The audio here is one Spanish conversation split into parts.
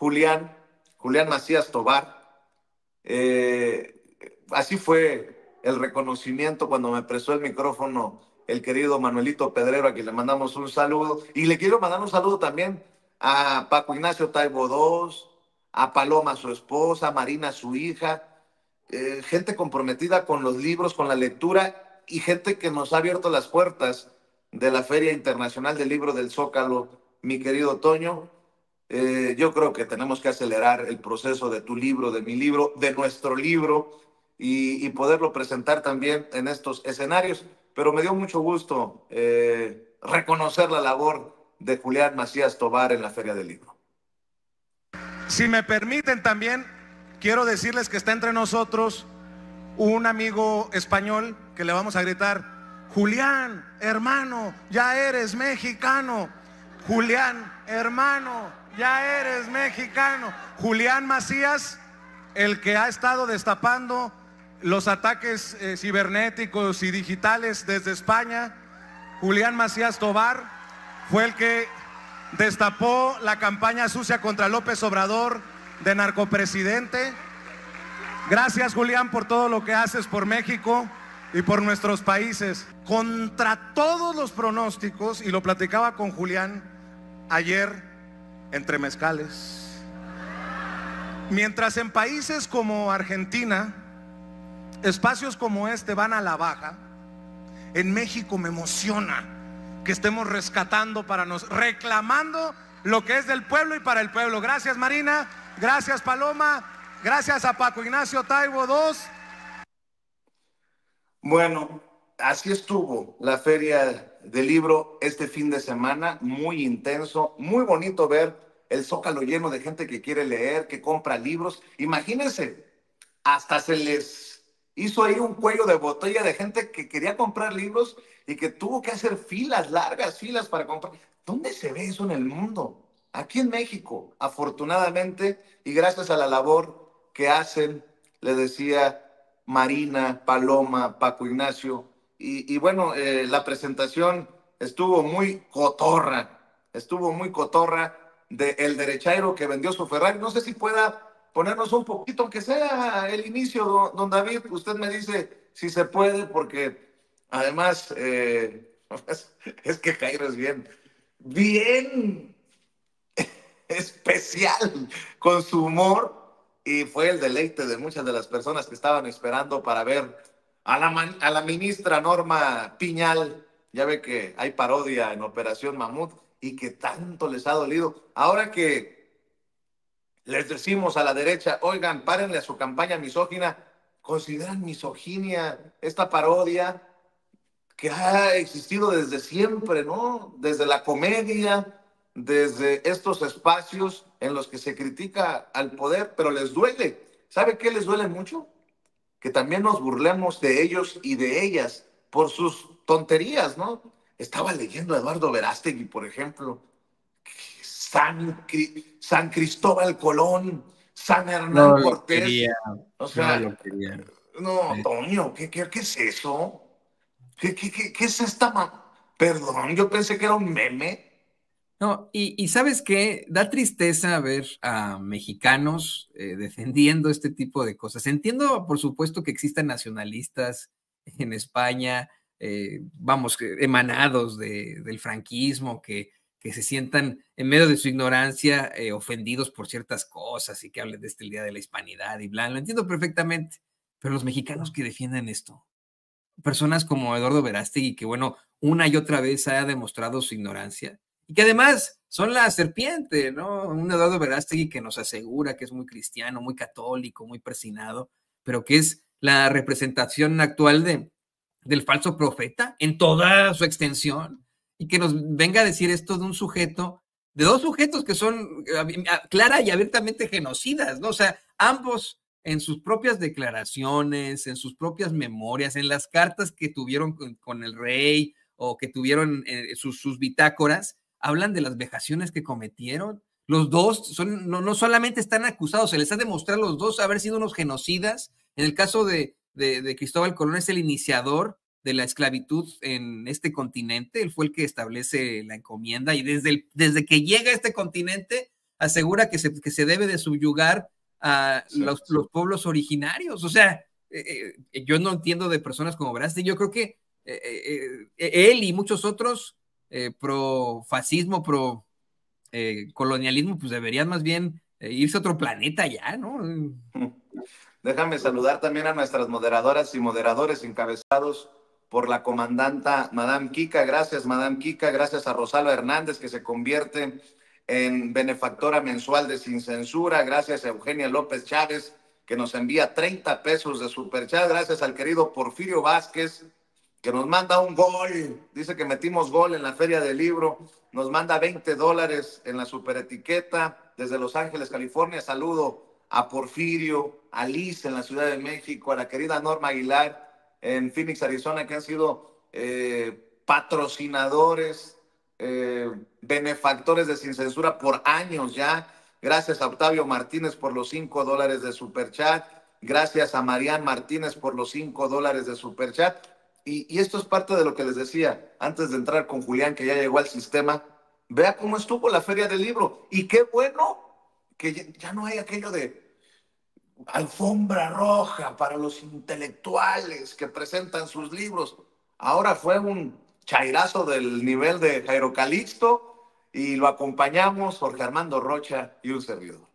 Julián Macías Tovar. Así fue el reconocimiento cuando me prestó el micrófono el querido Manuelito Pedrero, a quien le mandamos un saludo. Y le quiero mandar un saludo también a Paco Ignacio Taibo II, a Paloma, su esposa, a Marina, su hija, gente comprometida con los libros, con la lectura, y gente que nos ha abierto las puertas de la Feria Internacional del Libro del Zócalo, mi querido Toño. Yo creo que tenemos que acelerar el proceso de tu libro, de mi libro, de nuestro libro, y poderlo presentar también en estos escenarios. Pero me dio mucho gusto reconocer la labor de Julián Macías Tovar en la Feria del Libro. Si me permiten, también quiero decirles que está entre nosotros un amigo español que le vamos a gritar: Julián, hermano, ya eres mexicano. Julián, hermano, ya eres mexicano. Julián Macías, el que ha estado destapando los ataques cibernéticos y digitales desde España. Julián Macías Tovar fue el que destapó la campaña sucia contra López Obrador de narcopresidente. Gracias, Julián, por todo lo que haces por México y por nuestros países. Contra todos los pronósticos, y lo platicaba con Julián ayer entre mezcales, mientras en países como Argentina espacios como este van a la baja, en México me emociona que estemos rescatando para nosotros, reclamando lo que es del pueblo y para el pueblo. Gracias, Marina, gracias, Paloma, gracias a Paco Ignacio Taibo II. Bueno, así estuvo la Feria del Libro este fin de semana, muy intenso, muy bonito ver el Zócalo lleno de gente que quiere leer, que compra libros. Imagínense, hasta se les hizo ahí un cuello de botella de gente que quería comprar libros y que tuvo que hacer filas, largas filas para comprar. ¿Dónde se ve eso en el mundo? Aquí en México, afortunadamente, y gracias a la labor que hacen, le decía, Marina, Paloma, Paco Ignacio. Y bueno, la presentación estuvo muy cotorra de El derechairo que vendió su Ferrari. No sé si pueda ponernos un poquito, aunque sea el inicio, don David. Usted me dice si se puede, porque además es que Jairo es bien especial con su humor, y fue el deleite de muchas de las personas que estaban esperando para ver a la ministra Norma Piñal. Ya ve que hay parodia en Operación Mamut y que tanto les ha dolido. Ahora que les decimos a la derecha, oigan, párenle a su campaña misógina, ¿consideran misoginia esta parodia que ha existido desde siempre, no? Desde la comedia, desde estos espacios en los que se critica al poder, pero les duele. ¿Sabe qué les duele mucho? Que también nos burlemos de ellos y de ellas por sus tonterías, ¿no? Estaba leyendo a Eduardo Verástegui, por ejemplo, San Cristóbal Colón, San Hernán Cortés. O sea, no, Toño, ¿qué es eso? ¿Qué es esta? Perdón, yo pensé que era un meme. No, y ¿sabes qué? Da tristeza ver a mexicanos defendiendo este tipo de cosas. Entiendo, por supuesto, que existan nacionalistas en España, emanados del franquismo, que se sientan en medio de su ignorancia ofendidos por ciertas cosas y que hablen de este Día de la Hispanidad y bla, lo entiendo perfectamente, pero los mexicanos que defienden esto, personas como Eduardo Verástegui, que bueno, una y otra vez ha demostrado su ignorancia y que además son la serpiente, ¿no? Un Eduardo Verástegui que nos asegura que es muy cristiano, muy católico, muy persinado, pero que es la representación actual del falso profeta en toda su extensión. Y que nos venga a decir esto de un sujeto, de dos sujetos que son clara y abiertamente genocidas, ¿no? O sea, ambos en sus propias declaraciones, en sus propias memorias, en las cartas que tuvieron con el rey o que tuvieron sus bitácoras, hablan de las vejaciones que cometieron. Los dos no solamente están acusados, se les ha demostrado a los dos haber sido unos genocidas. En el caso de Cristóbal Colón, es el iniciador de la esclavitud en este continente. Él fue el que establece la encomienda y desde que llega a este continente asegura que se debe de subyugar a los pueblos originarios. O sea, yo no entiendo de personas como Verástegui. Yo creo que él y muchos otros pro fascismo, pro colonialismo, pues deberían más bien irse a otro planeta ya, ¿no? Déjame saludar también a nuestras moderadoras y moderadores encabezados por la comandanta Madame Kika. Gracias, Madame Kika. Gracias a Rosalba Hernández, que se convierte en benefactora mensual de Sin Censura. Gracias a Eugenia López Chávez, que nos envía 30 pesos de superchat. Gracias al querido Porfirio Vázquez, que nos manda un gol. Dice que metimos gol en la Feria del Libro. Nos manda $20 en la superetiqueta desde Los Ángeles, California. Saludo a Porfirio, a Liz en la Ciudad de México, a la querida Norma Aguilar en Phoenix, Arizona, que han sido patrocinadores, benefactores de Sin Censura por años ya. Gracias a Octavio Martínez por los $5 de superchat. Gracias a Marian Martínez por los $5 de superchat. Y esto es parte de lo que les decía antes de entrar con Julián, que ya llegó al sistema. Vea cómo estuvo la Feria del Libro. Y qué bueno que ya no hay aquello de alfombra roja para los intelectuales que presentan sus libros. Ahora fue un chairazo del nivel de Jairo Calixto y lo acompañamos Jorge Armando Rocha y un servidor.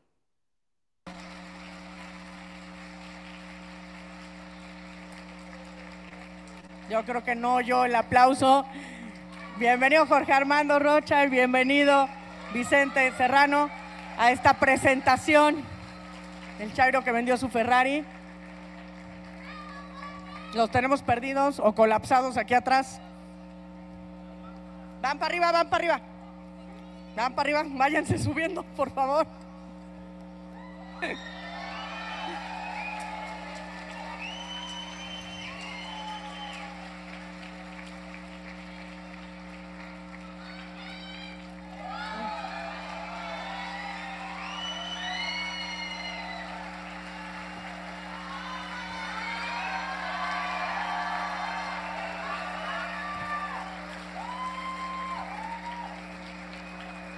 Yo creo que no, yo el aplauso. Bienvenido Jorge Armando Rocha y bienvenido Vicente Serrano a esta presentación del chairo que vendió su Ferrari. Los tenemos perdidos o colapsados aquí atrás. Van para arriba, van para arriba. Van para arriba, váyanse subiendo, por favor.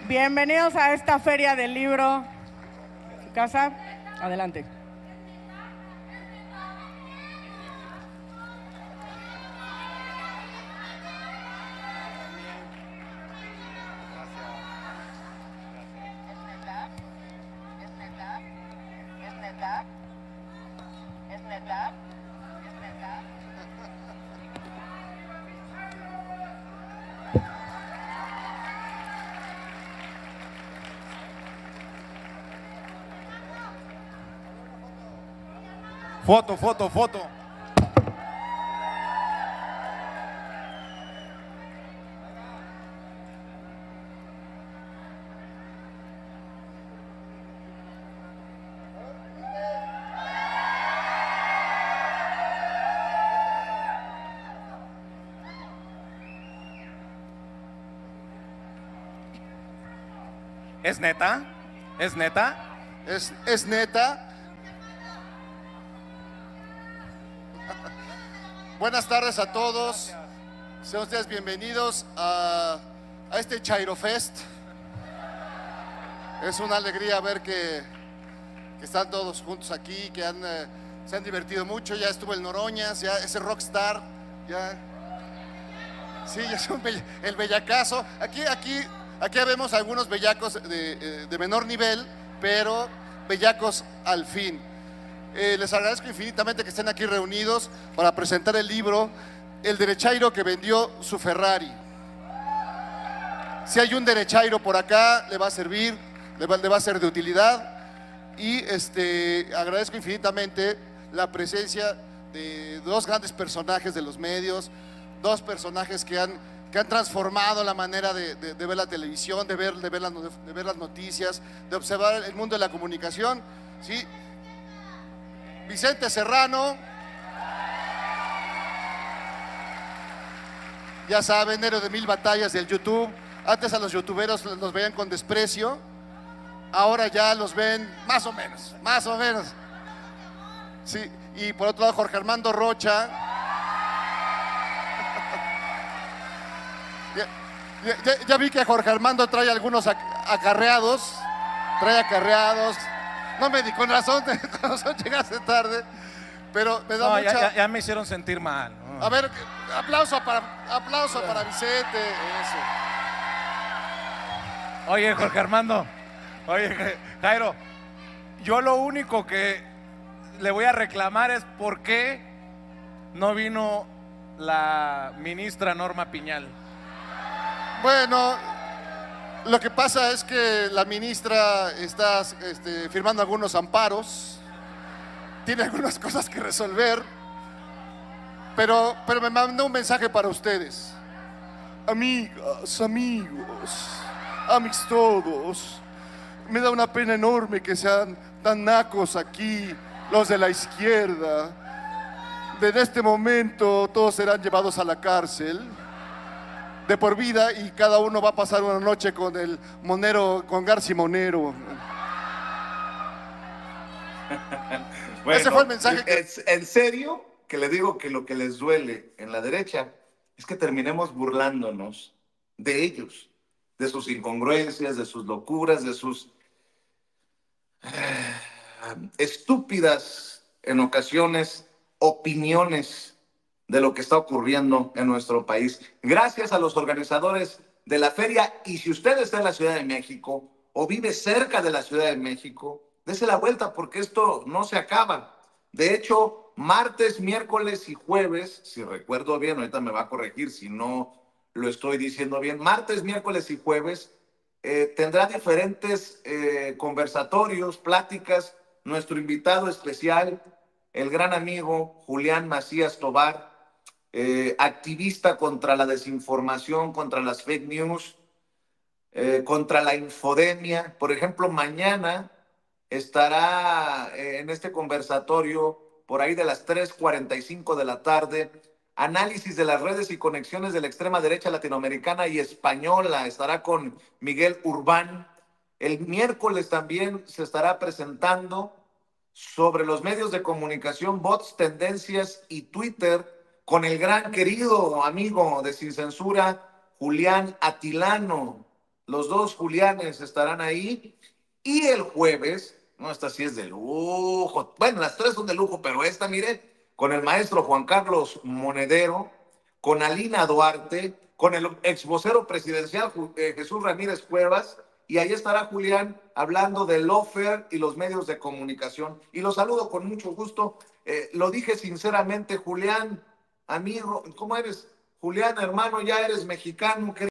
Bienvenidos a esta Feria del Libro. ¿Su casa? Adelante. Foto, foto, foto. ¿Es neta? ¿Es neta? ¿Es neta? Buenas tardes a todos, sean ustedes bienvenidos a este Chairo Fest. Es una alegría ver que están todos juntos aquí, que se han divertido mucho. Ya estuvo el Noroñas, ya ese rockstar, ya. Sí, ya es el bellacazo. Aquí vemos algunos bellacos de menor nivel, pero bellacos al fin. Les agradezco infinitamente que estén aquí reunidos para presentar el libro El derechairo que vendió su Ferrari. Si hay un derechairo por acá, le va a servir, le va a ser de utilidad. Y agradezco infinitamente la presencia de dos grandes personajes de los medios, dos personajes que han transformado la manera de ver la televisión, de ver las noticias, de observar el mundo de la comunicación, ¿sí? Vicente Serrano, ya saben, héroe de 1000 batallas del YouTube. Antes a los youtuberos los veían con desprecio, ahora ya los ven más o menos. Sí, y por otro lado Jorge Armando Rocha. Ya vi que Jorge Armando trae algunos acarreados. trae acarreados. No me di, con razón llegaste tarde, pero me da mucha... Ya me hicieron sentir mal. Oh. A ver, aplauso para Vicente. Eso. Oye, Jorge Armando, oye, Jairo, yo lo único que le voy a reclamar es por qué no vino la ministra Norma Piñal. Bueno... Lo que pasa es que la ministra está firmando algunos amparos, tiene algunas cosas que resolver, pero me mandó un mensaje para ustedes. Amigas, amigos, amistosos, me da una pena enorme que sean tan nacos aquí los de la izquierda. Desde este momento todos serán llevados a la cárcel de por vida y cada uno va a pasar una noche con el Monero, con García Monero. Bueno, ese fue el mensaje que... En serio, que le digo que lo que les duele en la derecha es que terminemos burlándonos de ellos, de sus incongruencias, de sus locuras, de sus estúpidas, en ocasiones, opiniones de lo que está ocurriendo en nuestro país. Gracias a los organizadores de la feria, y si usted está en la Ciudad de México o vive cerca de la Ciudad de México, dése la vuelta porque esto no se acaba. De hecho, martes, miércoles y jueves, si recuerdo bien, ahorita me va a corregir si no lo estoy diciendo bien, martes, miércoles y jueves tendrá diferentes conversatorios, pláticas, nuestro invitado especial, el gran amigo Julián Macías Tovar, activista contra la desinformación, contra las fake news, contra la infodemia. Por ejemplo, mañana estará en este conversatorio por ahí de las 3:45 de la tarde, análisis de las redes y conexiones de la extrema derecha latinoamericana y española. Estará con Miguel Urbán. El miércoles también se estará presentando sobre los medios de comunicación, bots, tendencias y Twitter, con el gran querido amigo de Sin Censura, Julián Atilano. Los dos Julianes estarán ahí. Y el jueves, no, esta sí es de lujo. Bueno, las tres son de lujo, pero esta, mire, con el maestro Juan Carlos Monedero, con Alina Duarte, con el exvocero presidencial Jesús Ramírez Cuevas, y ahí estará Julián hablando del lawfare y los medios de comunicación. Y lo saludo con mucho gusto. Lo dije sinceramente, Julián, amigo, ¿cómo eres? Julián, hermano, ya eres mexicano, querido.